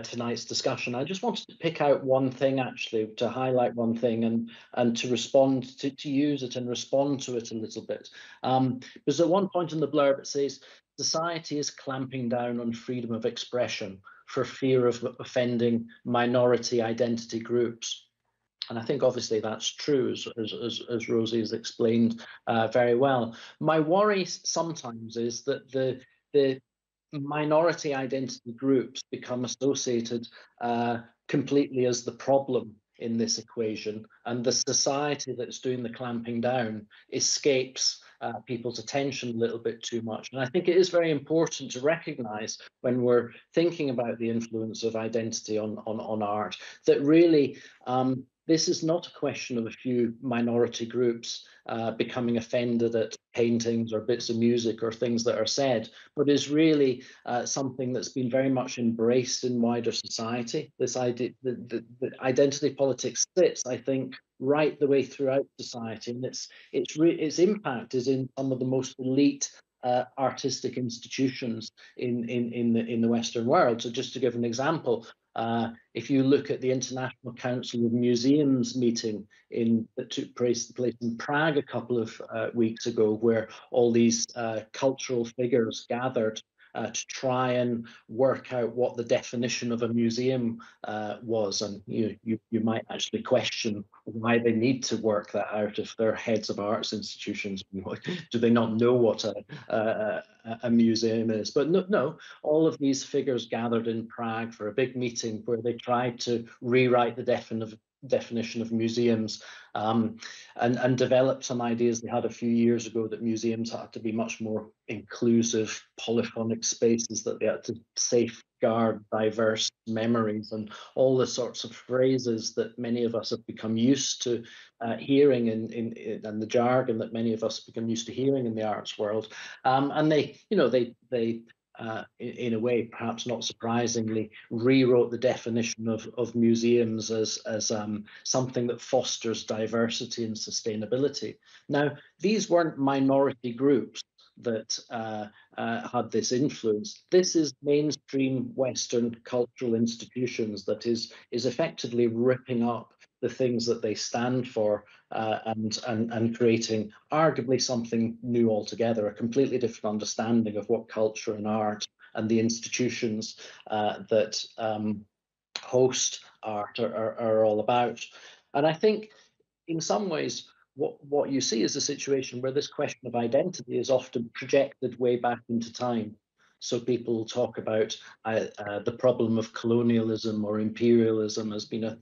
tonight's discussion. I just wanted to pick out one thing, actually, to highlight one thing and to respond to use it and respond to it a little bit. Because at one point in the blurb it says, "Society is clamping down on freedom of expression for fear of offending minority identity groups." And I think obviously that's true, as Rosie has explained very well. My worry sometimes is that the minority identity groups become associated completely as the problem in this equation, and the society that's doing the clamping down escapes people's attention a little bit too much. And I think it is very important to recognize, when we're thinking about the influence of identity on art, that really this is not a question of a few minority groups becoming offended at paintings or bits of music or things that are said, but is really something that's been very much embraced in wider society. This idea, the identity politics sits, I think, right the way throughout society, and its impact is in some of the most elite artistic institutions in the Western world. So just to give an example, if you look at the International Council of Museums meeting that took place in Prague a couple of weeks ago, where all these cultural figures gathered to try and work out what the definition of a museum was, and you might actually question why they need to work that out if they're heads of arts institutions. Do they not know what a museum is? But no, all of these figures gathered in Prague for a big meeting where they tried to rewrite the definition of museums and developed some ideas they had a few years ago that museums had to be much more inclusive, polyphonic spaces, that they had to safeguard diverse memories, and all the sorts of phrases that many of us have become used to hearing and the jargon that many of us become used to hearing in the arts world. And in a way, perhaps not surprisingly, rewrote the definition of museums as something that fosters diversity and sustainability. Now, these weren't minority groups that had this influence. This is mainstream Western cultural institutions that is effectively ripping up the things that they stand for and creating arguably something new altogether, a completely different understanding of what culture and art and the institutions that host art are all about. And I think in some ways, what you see is a situation where this question of identity is often projected way back into time. So people talk about the problem of colonialism or imperialism as being a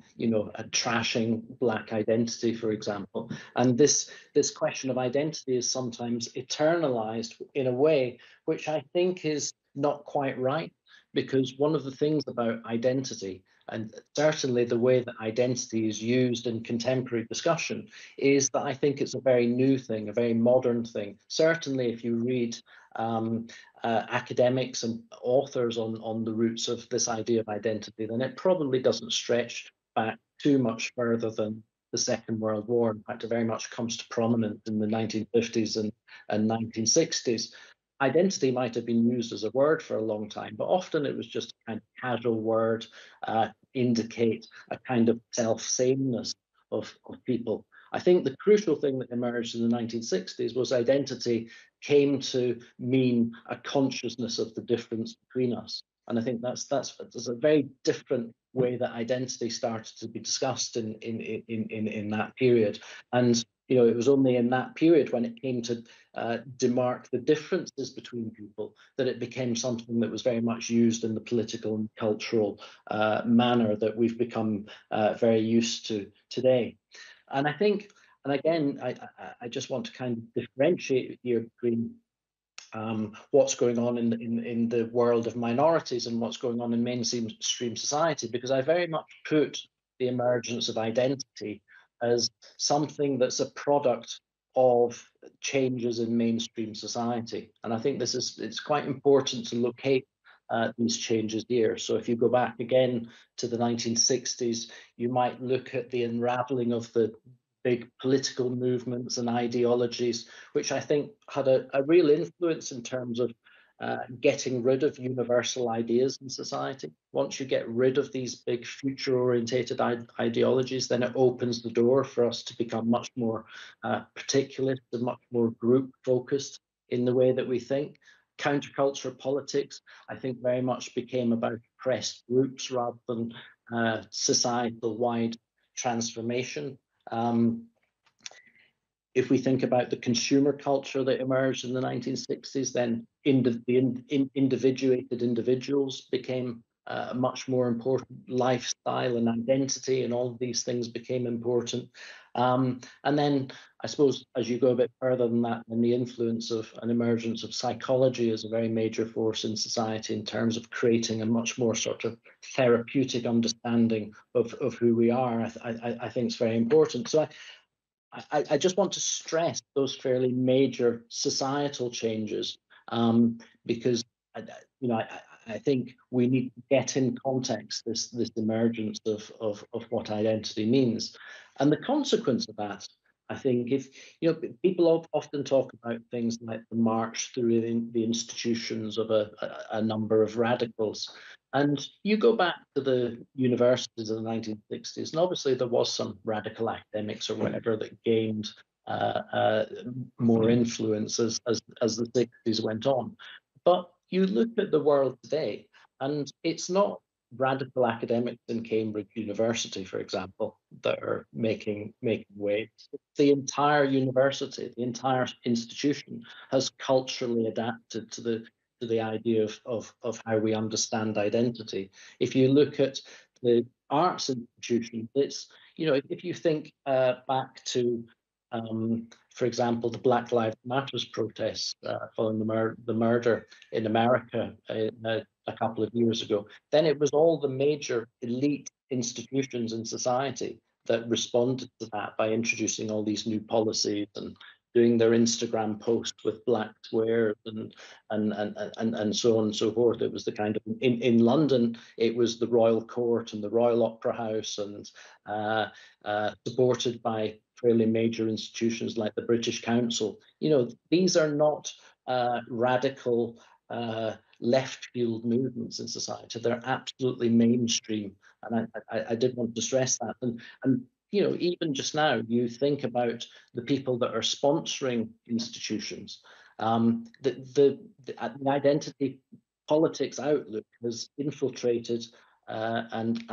trashing black identity, for example. And this question of identity is sometimes eternalized in a way which I think is not quite right, because one of the things about identity, and certainly the way that identity is used in contemporary discussion, is that I think it's a very new thing, a very modern thing. Certainly if you read academics and authors on the roots of this idea of identity, then it probably doesn't stretch back too much further than the Second World War. In fact, it very much comes to prominence in the 1950s and 1960s. Identity might have been used as a word for a long time, but often it was just a kind of casual word to indicate a kind of self-sameness of people. I think the crucial thing that emerged in the 1960s was identity came to mean a consciousness of the difference between us. And I think that's a very different way that identity started to be discussed in that period. And it was only in that period, when it came to demark the differences between people, that it became something that was very much used in the political and cultural manner that we've become very used to today. And I think, and again, I just want to kind of differentiate here between what's going on in the world of minorities and what's going on in mainstream society, because I very much put the emergence of identity as something that's a product of changes in mainstream society. And I think it's quite important to locate these changes here. So if you go back again to the 1960s, you might look at the unraveling of the big political movements and ideologies, which I think had a real influence in terms of getting rid of universal ideas in society. Once you get rid of these big future-orientated ideologies, then it opens the door for us to become much more particularist and much more group-focused in the way that we think. Counterculture politics, I think, very much became about oppressed groups rather than societal-wide transformation. If we think about the consumer culture that emerged in the 1960s, then individuated individuals became much more important. Lifestyle and identity and all these things became important. And then I suppose as you go a bit further than that, then the influence of an emergence of psychology is a very major force in society in terms of creating a much more sort of therapeutic understanding of who we are, I think is very important. So I just want to stress those fairly major societal changes, because I think we need to get in context this emergence of what identity means, and the consequence of that. I think if people often talk about things like the march through the institutions of a number of radicals, and you go back to the universities of the 1960s, and obviously there was some radical academics or whatever that gained more influence as the 60s went on. But you look at the world today, and it's not radical academics in Cambridge University, for example, that are making waves. The entire university, the entire institution, has culturally adapted to the idea of how we understand identity. If you look at the arts institution, it's if you think back to for example, the Black Lives Matters protests following the murder in America a couple of years ago, then it was all the major elite institutions in society that responded to that by introducing all these new policies and doing their Instagram posts with black squares and so on and so forth. It was the kind of, in London, it was the Royal Court and the Royal Opera House, and supported by fairly major institutions like the British Council. These are not radical left field movements in society. They're absolutely mainstream, and I did want to stress that. And even just now, you think about the people that are sponsoring institutions. The identity politics outlook has infiltrated and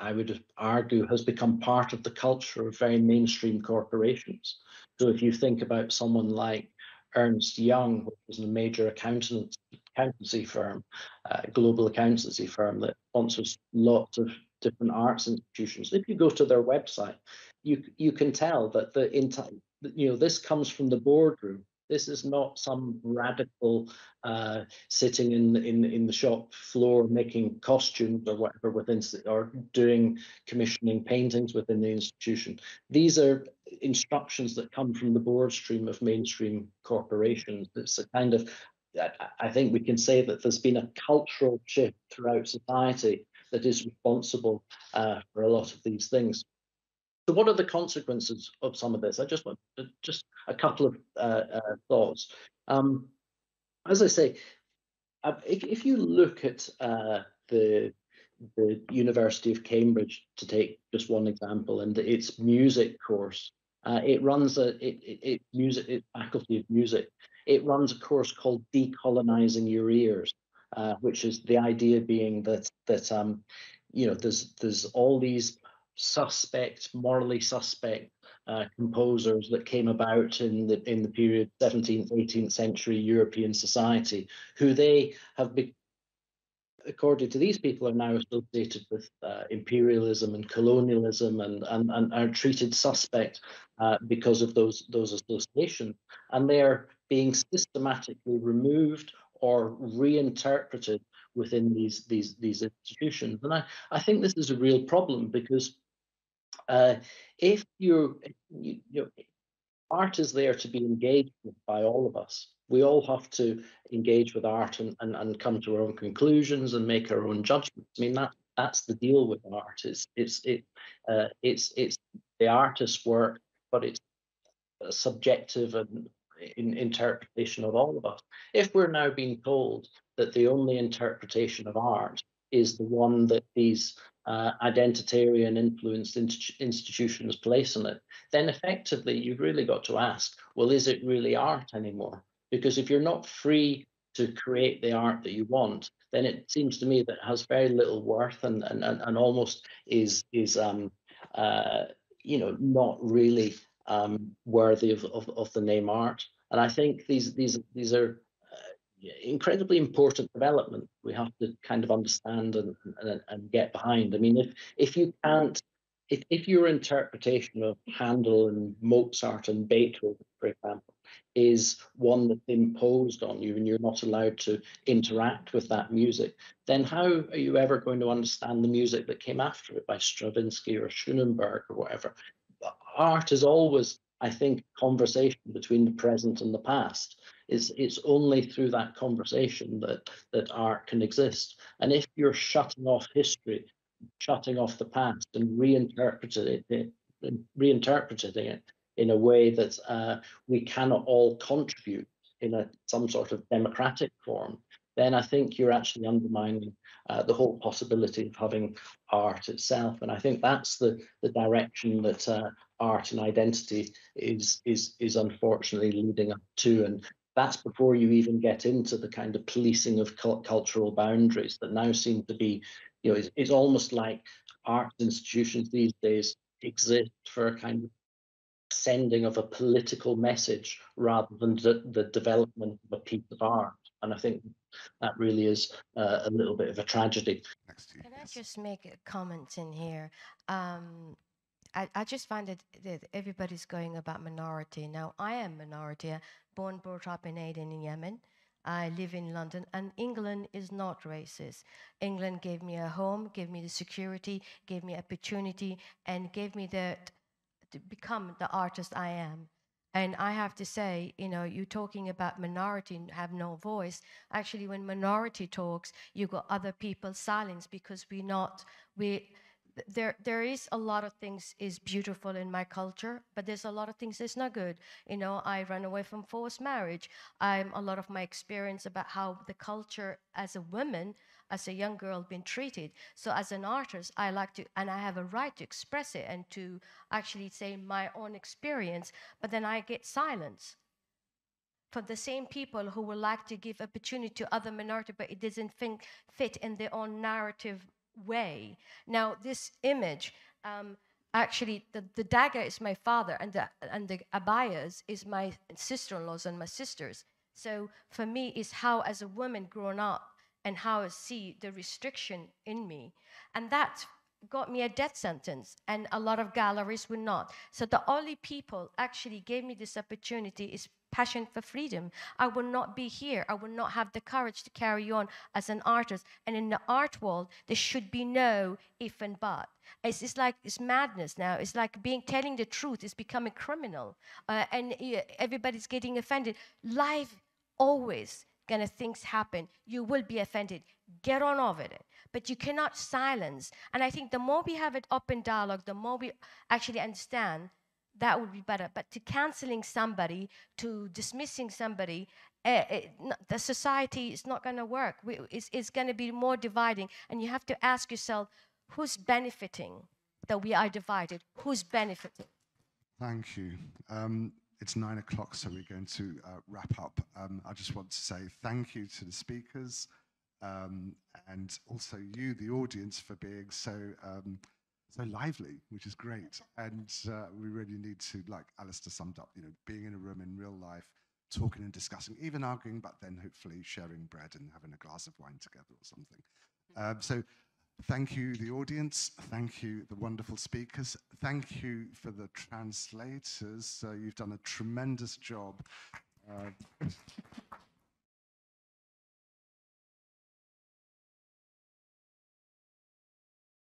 I would argue has become part of the culture of very mainstream corporations. So if you think about someone like Ernst Young, which was a major accountancy firm, global accountancy firm that sponsors lots of different arts institutions. If you go to their website, you can tell that the entire, this comes from the boardroom. This is not some radical sitting in the shop floor making costumes or whatever within, or doing commissioning paintings within the institution. These are instructions that come from the board stream of mainstream corporations. It's a kind of, I think we can say that there's been a cultural shift throughout society that is responsible for a lot of these things. So what are the consequences of some of this? I just want a couple of thoughts. As I say, if you look at the University of Cambridge, to take just one example, and its music course, its faculty of music, it runs a course called Decolonizing Your Ears, which is the idea being that there's all these morally suspect composers that came about in the period 17th, 18th century European society, who they have been, according to these people, are now associated with imperialism and colonialism, and are treated suspect because of those associations, and they are being systematically removed or reinterpreted within these institutions. And I think this is a real problem, because art is there to be engaged with by all of us. We all have to engage with art and come to our own conclusions and make our own judgments. I mean, that's the deal with art. It's the artist's work, but it's subjective and in interpretation of all of us. If we're now being told that the only interpretation of art is the one that these identitarian influenced institutions place on it, then effectively you've really got to ask, well, is it really art anymore? Because if you're not free to create the art that you want, then it seems to me that it has very little worth and almost is not really worthy of the name art. And I think these are incredibly important development we have to kind of understand and get behind. I mean, if you can't if your interpretation of Handel and Mozart and Beethoven, for example, is one that's imposed on you and you're not allowed to interact with that music, then how are you ever going to understand the music that came after it by Stravinsky or Schoenberg or whatever? Art is always, I think, conversation between the present and the past. It's only through that conversation that art can exist. And if you're shutting off history, shutting off the past and reinterpreting it in a way that we cannot all contribute in some sort of democratic form, then I think you're actually undermining the whole possibility of having art itself. And I think that's the direction that art and identity is unfortunately leading up to. And that's before you even get into the kind of policing of cultural boundaries that now seem to be, you know, it's almost like art institutions these days exist for a kind of sending of a political message rather than the development of a piece of art. And I think that really is a little bit of a tragedy. Can I just make a comment in here? I just find that everybody's going about minority. Now, I am minority, born, brought up in Aden in Yemen. I live in London, and England is not racist. England gave me a home, gave me the security, gave me opportunity, and gave me to become the artist I am. And I have to say, you know, you're talking about minority and have no voice. Actually, when minority talks, you got other people silenced because we're not, there is a lot of things is beautiful in my culture, but there's a lot of things that's not good. You know, I ran away from forced marriage. A lot of my experience about how the culture as a woman, as a young girl, been treated. So as an artist, I like to, and I have a right to express it and to actually say my own experience, but then I get silence from the same people who would like to give opportunity to other minority, but it doesn't fit in their own narrative way. Now, this image, actually, the dagger is my father, and the abayas is my sister-in-laws and my sisters. So for me, it's how, as a woman grown up, and how I see the restriction in me. And that got me a death sentence, and a lot of galleries would not. So the only people actually gave me this opportunity is Passion for Freedom. I would not be here. I would not have the courage to carry on as an artist. And in the art world, there should be no if and but. It's like, it's madness now. It's like telling the truth is becoming criminal. And everybody's getting offended. Life always gonna things happen. You will be offended. Get on over it. But you cannot silence. And I think the more we have an open dialogue, the more we actually understand, that would be better. But to canceling somebody, to dismissing somebody, the society is not going to work. It's going to be more dividing. And you have to ask yourself, who's benefiting that we are divided? Who's benefiting? Thank you. It's 9 o'clock, so we're going to wrap up. I just want to say thank you to the speakers and also you, the audience, for being so lively, which is great. And we really need to, like Alistair summed up, you know, being in a room in real life, talking and discussing, even arguing, but then hopefully sharing bread and having a glass of wine together or something. So thank you, the audience. Thank you, the wonderful speakers. Thank you for the translators. You've done a tremendous job.